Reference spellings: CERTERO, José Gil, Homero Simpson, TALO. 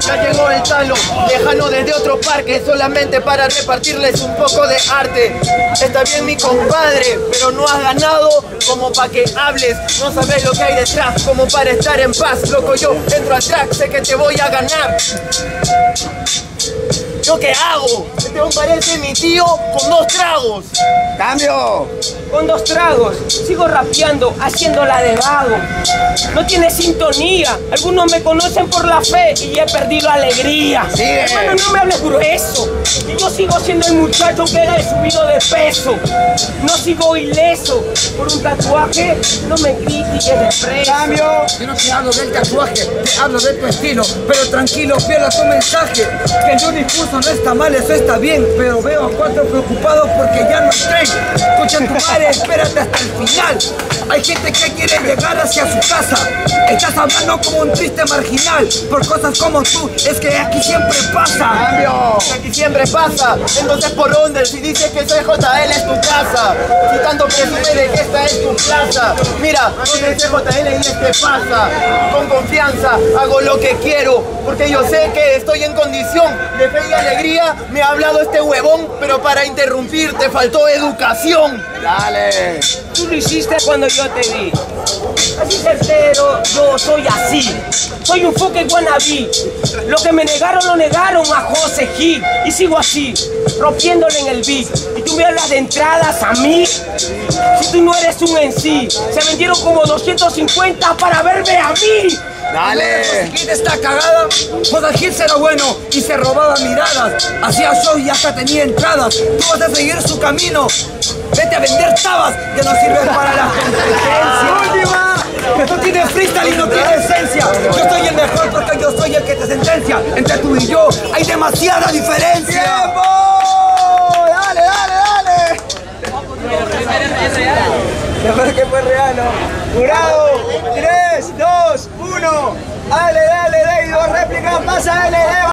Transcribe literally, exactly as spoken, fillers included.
Ya llegó el Talo, lejano desde otro parque, solamente para repartirles un poco de arte. Está bien mi compadre, pero no has ganado como pa' que hables. No sabes lo que hay detrás, como para estar en paz. Loco, yo entro al track, sé que te voy a ganar. ¿Yo qué hago? Este me parece mi tío con dos tragos. ¡Cambio! Con dos tragos, sigo rapeando, haciéndola de vago. No tiene sintonía, algunos me conocen por la fe y he perdido alegría. Sí, eh. Hermano, no me hables grueso, y yo sigo siendo el muchacho que era el subido de peso. No sigo ileso, por un tatuaje no me critiques de preso. ¡Cambio! Yo no te hablo del tatuaje, te hablo de tu estilo, pero tranquilo, fiel a tu mensaje. Que yo discurso no está mal, eso está bien, pero veo a cuatro preocupados porque ya no traen. Escucha tu madre, espérate hasta el final. Hay gente que quiere llegar hacia su casa. Estás hablando como un triste marginal. Por cosas como tú, es que aquí siempre pasa. Cambio, aquí siempre pasa. Entonces por onda, si dices que soy J L es tu casa. Si tanto presume de que esta es tu plaza. Mira, donde soy J L y este pasa. Con confianza, hago lo que quiero, porque yo sé que estoy en condición de fe y alegría. Me ha hablado este huevón, pero para interrumpir te faltó educación. Dale. Tú lo hiciste cuando yo te vi. Así certero, yo soy así. Soy un fucking wannabe. Lo que me negaron, lo negaron a José G. Y sigo así, rompiéndole en el beat. Y tú me hablas de entradas a mí. Si tú no eres un M C, se vendieron como doscientos cincuenta para verme a mí. Dale. ¿Quién está cagada? José Gil era bueno y se robaba miradas. Hacía show y hasta tenía entradas. Tú vas a seguir su camino. Vete a vender tabas que no sirven para la competencia. ¡Última! Tú tienes freestyle y no tienes esencia. Yo soy el mejor porque yo soy el que te sentencia. Entre tú y yo hay demasiada diferencia. ¡Tiempo! ¡Dale, dale, dale! Es real. Mejor que fue real, ¿no? ¡Jurado! ¡Tres!